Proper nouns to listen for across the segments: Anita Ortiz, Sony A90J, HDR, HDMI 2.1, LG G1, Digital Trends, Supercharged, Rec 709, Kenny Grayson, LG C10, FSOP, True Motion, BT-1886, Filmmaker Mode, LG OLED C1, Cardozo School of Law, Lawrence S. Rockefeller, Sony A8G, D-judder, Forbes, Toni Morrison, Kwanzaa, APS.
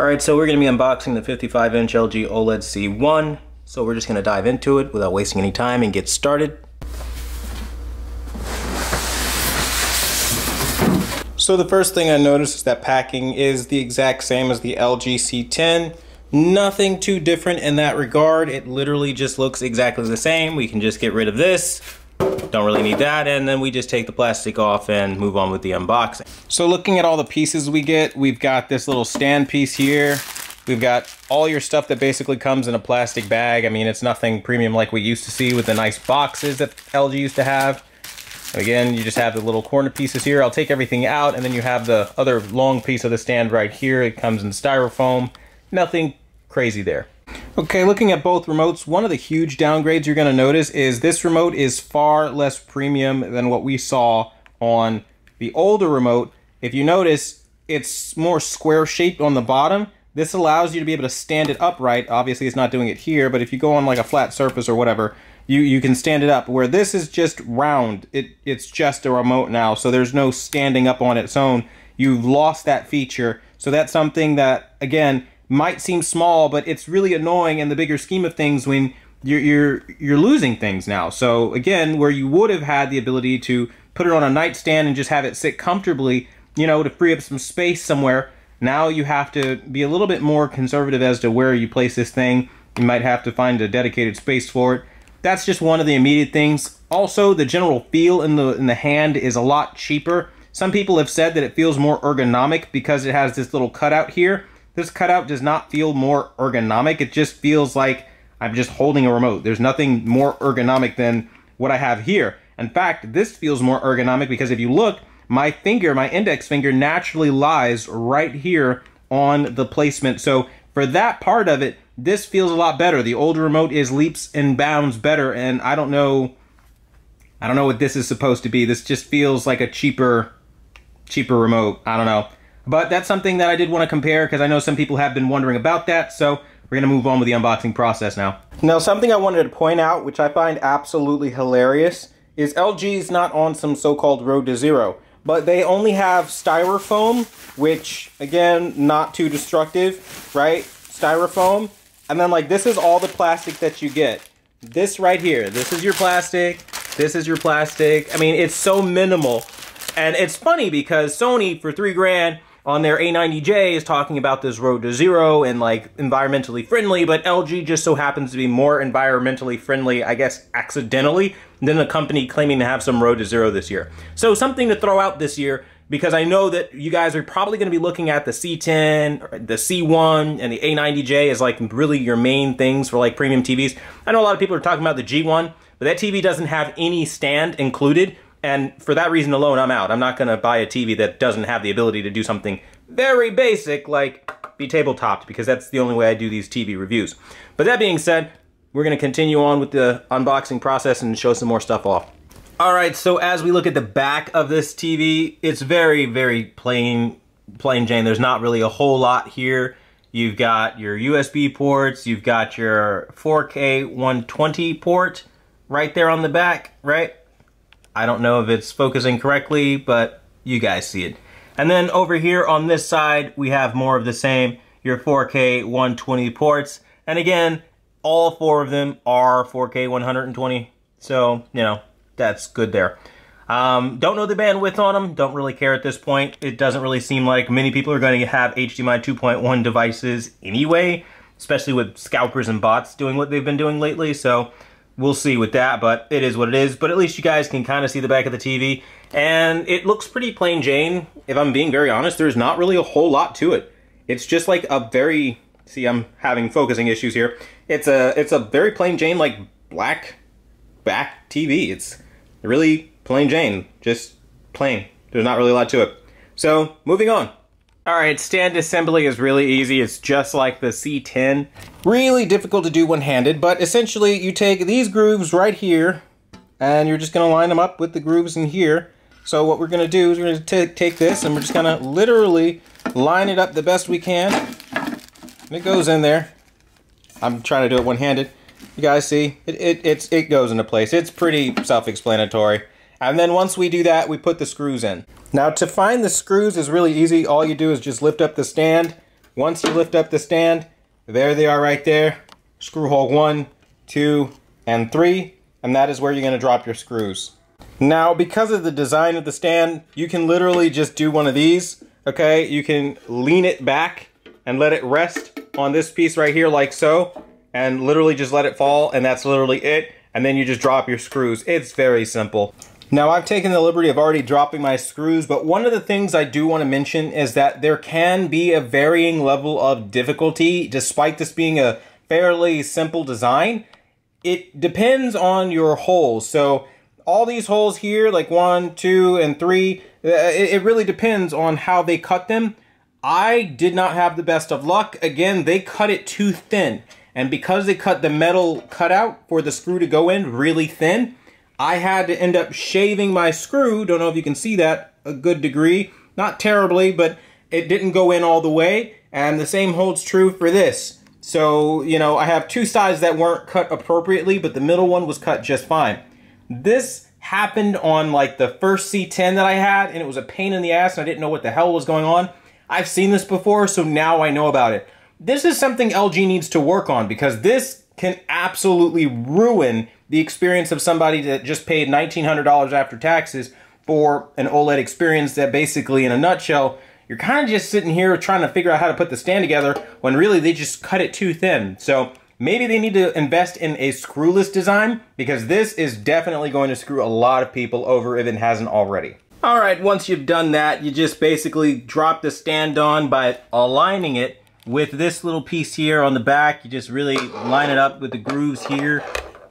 Alright, so we're going to be unboxing the 55-inch LG OLED C1. So we're just going to dive into it without wasting any time and get started. So the first thing I noticed is that packing is the exact same as the LG C10. Nothing too different in that regard. It literally just looks exactly the same. We can just get rid of this. Don't really need that, and then we just take the plastic off and move on with the unboxing. So looking at all the pieces we get, we've got this little stand piece here. We've got all your stuff that basically comes in a plastic bag. I mean, it's nothing premium like we used to see with the nice boxes that LG used to have. And again, you just have the little corner pieces here. I'll take everything out, and then you have the other long piece of the stand right here. It comes in styrofoam. Nothing crazy there. Okay, looking at both remotes, one of the huge downgrades you're gonna notice is this remote is far less premium than what we saw on the older remote. If you notice, it's more square shaped on the bottom. This allows you to be able to stand it upright. Obviously, it's not doing it here, but if you go on like a flat surface or whatever, you can stand it up, where this is just round. It's just a remote now, so there's no standing up on its own. You've lost that feature. So that's something that, again, might seem small, but it's really annoying in the bigger scheme of things when you're losing things now. So again, where you would have had the ability to put it on a nightstand and just have it sit comfortably, you know, to free up some space somewhere, now you have to be a little bit more conservative as to where you place this thing. You might have to find a dedicated space for it. That's just one of the immediate things. Also, the general feel in the hand is a lot cheaper. Some people have said that it feels more ergonomic because it has this little cutout here. This cutout does not feel more ergonomic. It just feels like I'm just holding a remote. There's nothing more ergonomic than what I have here. In fact, this feels more ergonomic because if you look, my finger, my index finger, naturally lies right here on the placement. So for that part of it, this feels a lot better. The older remote is leaps and bounds better, and I don't know what this is supposed to be. This just feels like a cheaper remote. I don't know. But that's something that I did want to compare because I know some people have been wondering about that, so we're going to move on with the unboxing process now. Now, something I wanted to point out, which I find absolutely hilarious, is LG's not on some so-called road to zero, but they only have styrofoam, which, again, not too destructive, right? Styrofoam, and then, like, this is all the plastic that you get. This right here, this is your plastic, this is your plastic. I mean, it's so minimal, and it's funny because Sony, for $3 grand, on their A90J is talking about this road to zero and like environmentally friendly, but LG just so happens to be more environmentally friendly, I guess accidentally, than a company claiming to have some road to zero this year. So something to throw out this year, because I know that you guys are probably gonna be looking at the C10, the C1, and the A90J as like really your main things for like premium TVs. I know a lot of people are talking about the G1, but that TV doesn't have any stand included. And for that reason alone, I'm out. I'm not going to buy a TV that doesn't have the ability to do something very basic like be tabletopped, because that's the only way I do these TV reviews. But that being said, we're going to continue on with the unboxing process and show some more stuff off. All right, so as we look at the back of this TV, it's very, very plain Jane. There's not really a whole lot here. You've got your USB ports. You've got your 4K 120 port right there on the back, right? I don't know if it's focusing correctly, but you guys see it. And then over here on this side, we have more of the same, your 4K 120 ports. And again, all four of them are 4K 120. So, you know, that's good there. Don't know the bandwidth on them. Don't really care at this point. It doesn't really seem like many people are going to have HDMI 2.1 devices anyway, especially with scalpers and bots doing what they've been doing lately. So we'll see with that, but it is what it is. But at least you guys can kind of see the back of the TV. And it looks pretty plain Jane. If I'm being very honest, there's not really a whole lot to it. It's just like a very, see, I'm having focusing issues here. It's a very plain Jane, like black back TV. It's really plain Jane, just plain. There's not really a lot to it. So moving on. All right, stand assembly is really easy. It's just like the C10. Really difficult to do one-handed, but essentially you take these grooves right here and you're just gonna line them up with the grooves in here. So what we're gonna do is we're gonna take this and we're just gonna literally line it up the best we can. And it goes in there. I'm trying to do it one-handed. You guys see, it goes into place. It's pretty self-explanatory. And then once we do that, we put the screws in. Now to find the screws is really easy. All you do is just lift up the stand Once you lift up the stand, there they are right there. Screw hole 1, 2, and 3, and that is where you're going to drop your screws. Now, because of the design of the stand, you can literally just do one of these, okay? You can lean it back and let it rest on this piece right here like so, and literally just let it fall, and that's literally it, and then you just drop your screws. It's very simple. Now, I've taken the liberty of already dropping my screws, but one of the things I do want to mention is that there can be a varying level of difficulty. Despite this being a fairly simple design, it depends on your holes. So all these holes here, like 1, 2, and 3, it really depends on how they cut them. I did not have the best of luck. Again, they cut it too thin, and because they cut the metal cutout for the screw to go in really thin, I had to end up shaving my screw, don't know if you can see that, a good degree. Not terribly, but it didn't go in all the way, and the same holds true for this. So, you know, I have two sides that weren't cut appropriately, but the middle one was cut just fine. This happened on like the first C10 that I had, and it was a pain in the ass, and I didn't know what the hell was going on. I've seen this before, so now I know about it. This is something LG needs to work on, because this can absolutely ruin the experience of somebody that just paid $1,900 after taxes for an OLED experience that basically, in a nutshell, you're kind of just sitting here trying to figure out how to put the stand together when really they just cut it too thin. So maybe they need to invest in a screwless design, because this is definitely going to screw a lot of people over if it hasn't already. All right, once you've done that, you just basically drop the stand on by aligning it with this little piece here on the back. You just really line it up with the grooves here.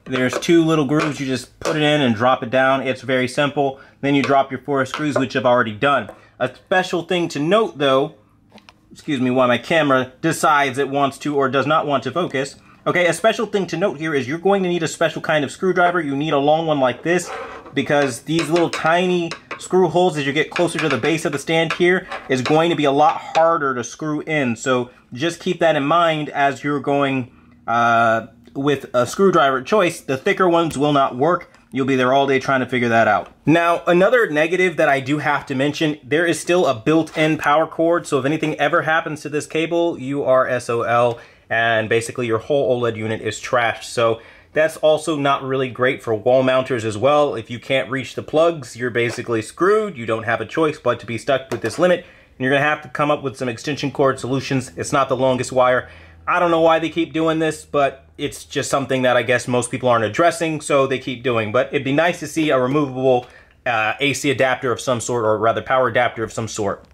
There's two little grooves, you just put it in and drop it down. It's very simple. Then you drop your 4 screws, which I've already done. A special thing to note though, excuse me, while my camera decides it wants to or does not want to focus. Okay, a special thing to note here is you're going to need a special kind of screwdriver. You need a long one like this, because these little tiny screw holes, as you get closer to the base of the stand here, is going to be a lot harder to screw in. So just keep that in mind as you're going with a screwdriver choice. The thicker ones will not work. You'll be there all day trying to figure that out. Now, another negative that I do have to mention, there is still a built-in power cord. So if anything ever happens to this cable, you are SOL, and basically your whole OLED unit is trashed. So that's also not really great for wall mounters as well. If you can't reach the plugs, you're basically screwed. You don't have a choice but to be stuck with this limit, and you're gonna have to come up with some extension cord solutions. It's not the longest wire. I don't know why they keep doing this, but it's just something that I guess most people aren't addressing, so they keep doing. But it'd be nice to see a removable AC adapter of some sort, or rather power adapter of some sort.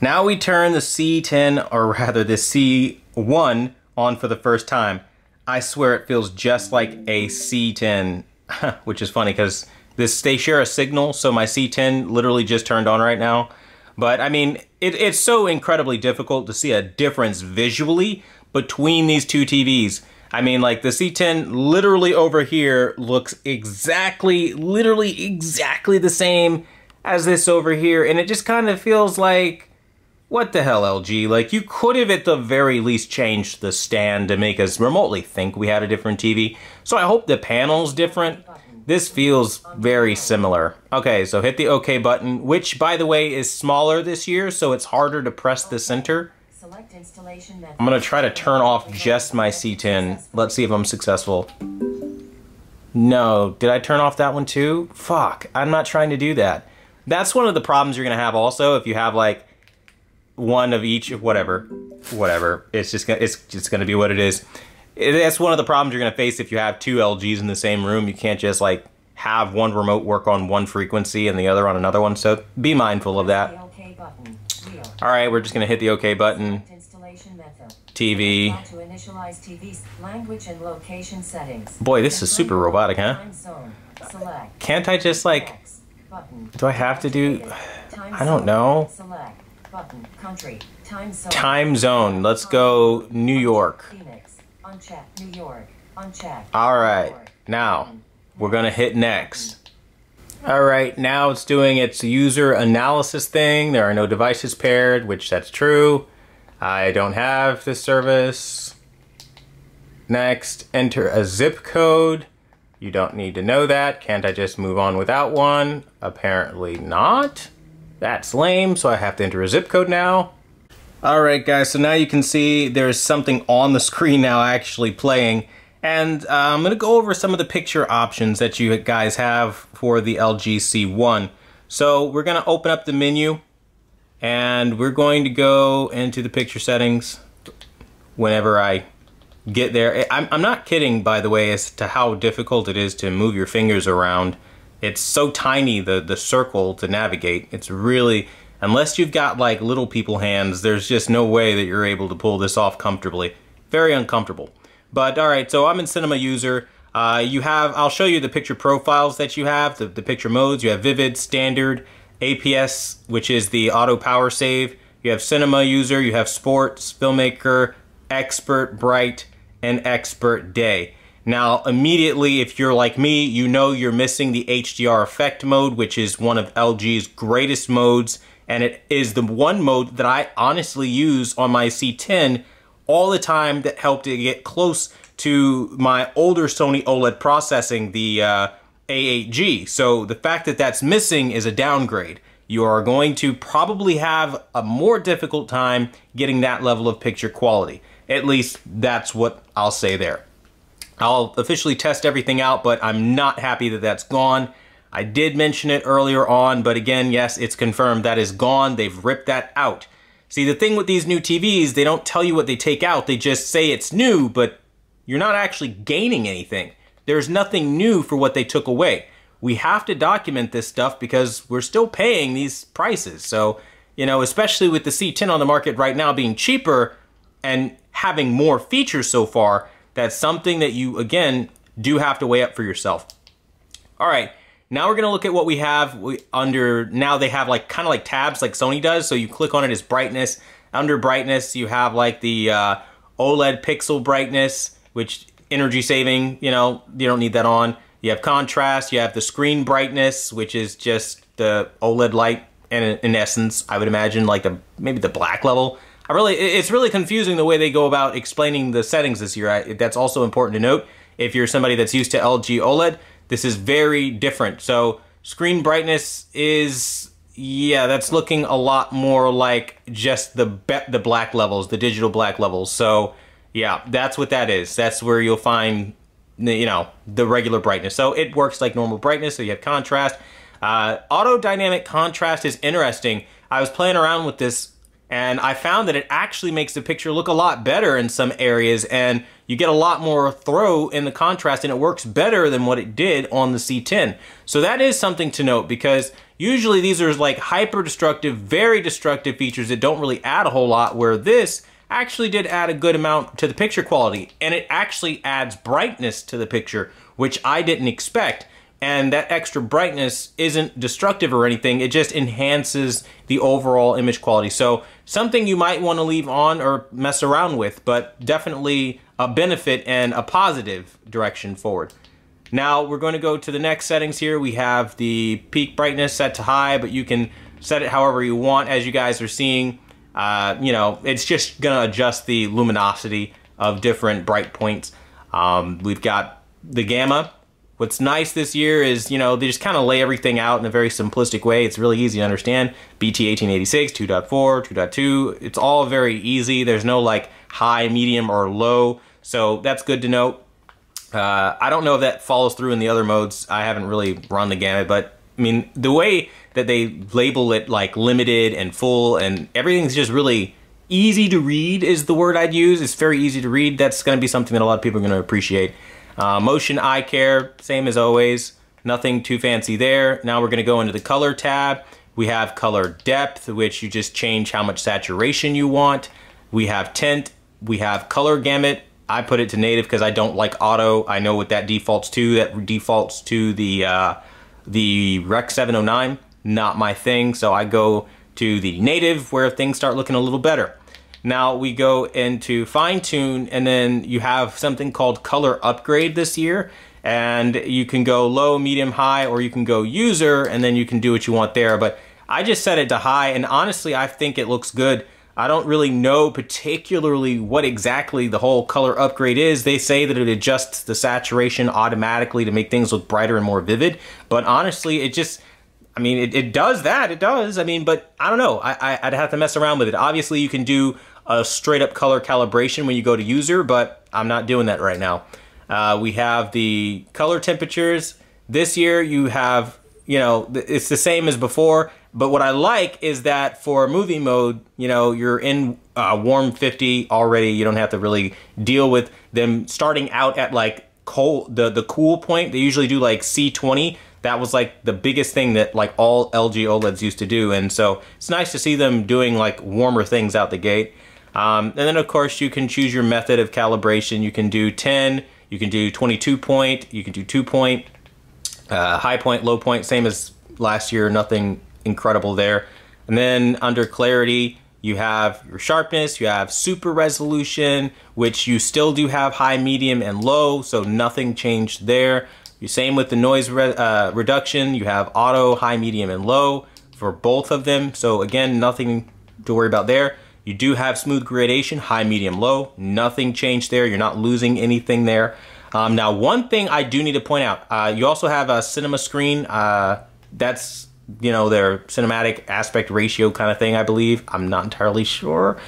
Now we turn the C10, or rather the C1, on for the first time. I swear it feels just like a C10, which is funny because they share a signal, so my C10 literally just turned on right now. But I mean, it's so incredibly difficult to see a difference visually between these two TVs. I mean, like the C10 literally over here looks exactly, literally exactly the same as this over here, and it just kind of feels like, what the hell, LG? Like, you could have at the very least changed the stand to make us remotely think we had a different TV. So I hope the panel's different. This feels very similar. Okay, so hit the OK button, which, by the way, is smaller this year, so it's harder to press the center. I'm gonna try to turn off just my C10. Let's see if I'm successful. No, did I turn off that one too? Fuck, I'm not trying to do that. That's one of the problems you're gonna have also if you have like one of each, whatever. It's just gonna be what it is. That's one of the problems you're gonna face if you have two LGs in the same room. You can't just like have one remote work on one frequency and the other on another one. So be mindful of that. All right, we're just gonna hit the OK button. TV. Language and location settings. Boy, this is super robotic, huh? Can't I just like? Do I have to do? I don't know. Button, country, time zone. Time zone. Let's go New York. Phoenix, unchecked. New York, unchecked. All right, now we're gonna hit next. All right, now it's doing its user analysis thing. There are no devices paired, which that's true. I don't have this service. Next, enter a zip code. You don't need to know that. Can't I just move on without one? Apparently not. That's lame, so I have to enter a zip code now. Alright guys, so now you can see there's something on the screen now actually playing, and I'm going to go over some of the picture options that you guys have for the LG C1. So we're going to open up the menu and we're going to go into the picture settings whenever I get there. I'm not kidding, by the way, as to how difficult it is to move your fingers around. It's so tiny, the circle to navigate. It's really, unless you've got like little people hands, there's just no way that you're able to pull this off comfortably. Very uncomfortable. But alright, so I'm in Cinema User. I'll show you the picture profiles that you have, the picture modes. You have Vivid, Standard, APS, which is the auto power save. You have Cinema User, you have Sports, Filmmaker, Expert, Bright, and Expert Day. Now, immediately, if you're like me, you know you're missing the HDR effect mode, which is one of LG's greatest modes, and it is the one mode that I honestly use on my C10 all the time that helped it get close to my older Sony OLED processing, the A8G. So the fact that that's missing is a downgrade. You are going to probably have a more difficult time getting that level of picture quality. At least that's what I'll say there. I'll officially test everything out, but I'm not happy that that's gone. I did mention it earlier on, but again, yes, it's confirmed that is gone. They've ripped that out. See, the thing with these new TVs, they don't tell you what they take out. They just say it's new, but you're not actually gaining anything. There's nothing new for what they took away. We have to document this stuff because we're still paying these prices. So, you know, especially with the C10 on the market right now being cheaper and having more features so far, that's something that you, again, do have to weigh up for yourself. All right, now we're going to look at what we have under, now they have like kind of like tabs like Sony does. So you click on it as brightness. Under brightness, you have like the OLED pixel brightness, which energy saving, you know, you don't need that on. You have contrast, you have the screen brightness, which is just the OLED light, and in essence, I would imagine like maybe the black level. It's really confusing the way they go about explaining the settings this year. That's also important to note. If you're somebody that's used to LG OLED, this is very different. So screen brightness is, yeah, that's looking a lot more like just the black levels, the digital black levels. So yeah, that's what that is. That's where you'll find, you know, the regular brightness. So it works like normal brightness, so you have contrast. Auto dynamic contrast is interesting. I was playing around with this and I found that it actually makes the picture look a lot better in some areas, and you get a lot more throw in the contrast, and it works better than what it did on the C10. So that is something to note, because usually these are like hyper destructive, very destructive features that don't really add a whole lot, where this actually did add a good amount to the picture quality, and it actually adds brightness to the picture, which I didn't expect. And that extra brightness isn't destructive or anything, it just enhances the overall image quality. So something you might want to leave on or mess around with, but definitely a benefit and a positive direction forward. Now we're going to go to the next settings here. We have the peak brightness set to high, but you can set it however you want, as you guys are seeing. You know, it's just gonna adjust the luminosity of different bright points. We've got the gamma. What's nice this year is, you know, they just kind of lay everything out in a very simplistic way. It's really easy to understand. BT-1886, 2.4, 2.2, it's all very easy. There's no like high, medium, or low. So that's good to note. I don't know if that follows through in the other modes. I haven't really run the gamut, but I mean, the way that they label it like limited and full and everything's just really easy to read is the word I'd use. It's very easy to read. That's going to be something that a lot of people are going to appreciate. Motion eye care, same as always. Nothing too fancy there. Now we're going to go into the color tab. We have color depth, which you just change how much saturation you want. We have tint. We have color gamut. I put it to native because I don't like auto. I know what that defaults to. That defaults to the Rec 709, not my thing, so I go to the native where things start looking a little better. Now we go into fine tune, and then you have something called color upgrade this year, and you can go low, medium, high, or you can go user, and then you can do what you want there. But I just set it to high, and honestly, I think it looks good. I don't really know particularly what exactly the whole color upgrade is. They say that it adjusts the saturation automatically to make things look brighter and more vivid. But honestly, it just, I mean, it does that, it does. I mean, but I don't know, I'd have to mess around with it. Obviously, you can do a straight up color calibration when you go to user, but I'm not doing that right now. We have the color temperatures. This year you have, you know, it's the same as before, but what I like is that for movie mode, you know, you're in warm 50 already. You don't have to really deal with them starting out at like cold, the cool point. They usually do like C20. That was like the biggest thing that like all LG OLEDs used to do. And so it's nice to see them doing like warmer things out the gate. And then of course you can choose your method of calibration. You can do 10, you can do 22 point, you can do 2 point, high point, low point, same as last year, nothing incredible there. And then under clarity, you have your sharpness, you have super resolution, which you still do have high, medium, and low, so nothing changed there. Same with the noise reduction, you have auto, high, medium, and low for both of them. So again, nothing to worry about there. You do have smooth gradation, high, medium, low, nothing changed there. You're not losing anything there. Now, one thing I do need to point out, you also have a cinema screen. That's, you know, their cinematic aspect ratio kind of thing, I believe. I'm not entirely sure.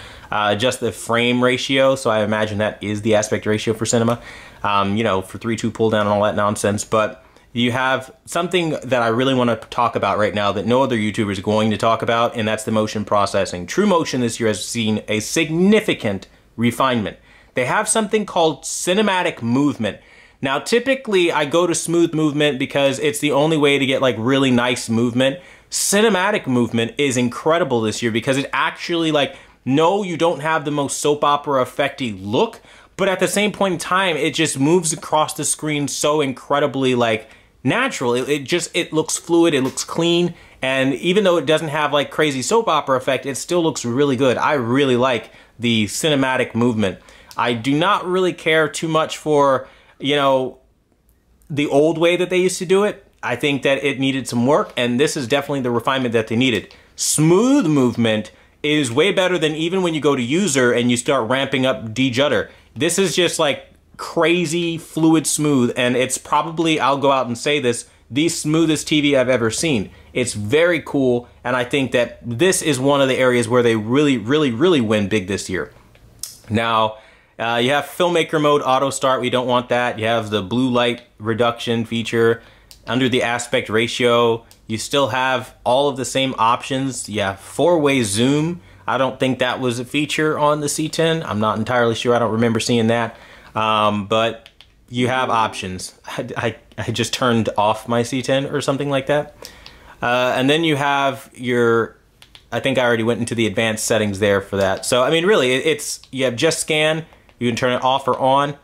Just the frame ratio, so I imagine that is the aspect ratio for cinema. You know, for 3.2 pull down and all that nonsense. But you have something that I really want to talk about right now that no other YouTuber is going to talk about, and that's the motion processing. True Motion this year has seen a significant refinement. They have something called cinematic movement. Now, typically I go to smooth movement because it's the only way to get like really nice movement. Cinematic movement is incredible this year because it actually like, no, you don't have the most soap opera effecty look, but at the same point in time, it just moves across the screen so incredibly like natural. It looks fluid, it looks clean. And even though it doesn't have like crazy soap opera effect, it still looks really good. I really like the cinematic movement. I do not really care too much for, you know, the old way that they used to do it. I think that it needed some work, and this is definitely the refinement that they needed. Smooth movement is way better than even when you go to user and you start ramping up D-judder. This is just like crazy fluid smooth, and it's probably, I'll go out and say this, the smoothest TV I've ever seen. It's very cool, and I think that this is one of the areas where they really, really, really win big this year. Now, you have Filmmaker Mode auto start, we don't want that. You have the blue light reduction feature. Under the aspect ratio, you still have all of the same options. You have four-way zoom. I don't think that was a feature on the C10. I'm not entirely sure, I don't remember seeing that. But you have options. I just turned off my C10 or something like that. And then you have your, I think I already went into the advanced settings there for that. So I mean, really, it's, you have just scan. You can turn it off or on.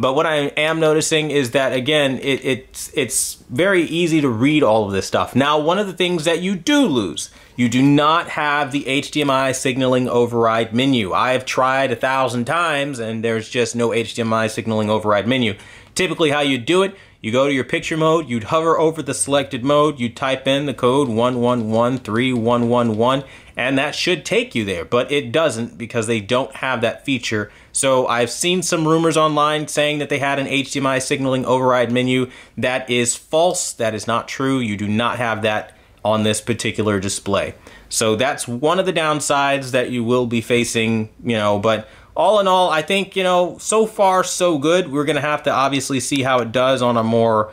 But what I am noticing is that, again, it's very easy to read all of this stuff. Now, one of the things that you do lose, you do not have the HDMI signaling override menu. I have tried 1,000 times, and there's just no HDMI signaling override menu. Typically, how you do it, you go to your picture mode, you'd hover over the selected mode, you type in the code 1113111, and that should take you there, but it doesn't because they don't have that feature. So I've seen some rumors online saying that they had an HDMI signaling override menu. That is false, that is not true. You do not have that on this particular display. So that's one of the downsides that you will be facing, you know, but all in all, I think, you know, so far so good. We're gonna have to obviously see how it does on a more,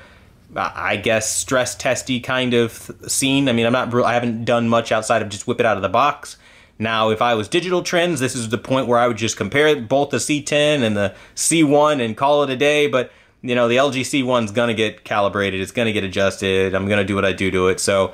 I guess, stress testy kind of scene. I mean, I haven't done much outside of just whip it out of the box. Now, if I was Digital Trends, this is the point where I would just compare both the C10 and the C1 and call it a day. But you know, the LG C1's gonna get calibrated. It's gonna get adjusted. I'm gonna do what I do to it. So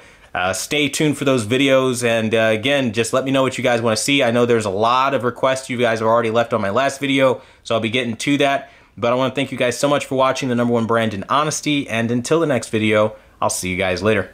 stay tuned for those videos, and again, just let me know what you guys want to see. I know there's a lot of requests you guys have already left on my last video, so I'll be getting to that. But I want to thank you guys so much for watching the #1 brand in honesty, and until the next video, I'll see you guys later.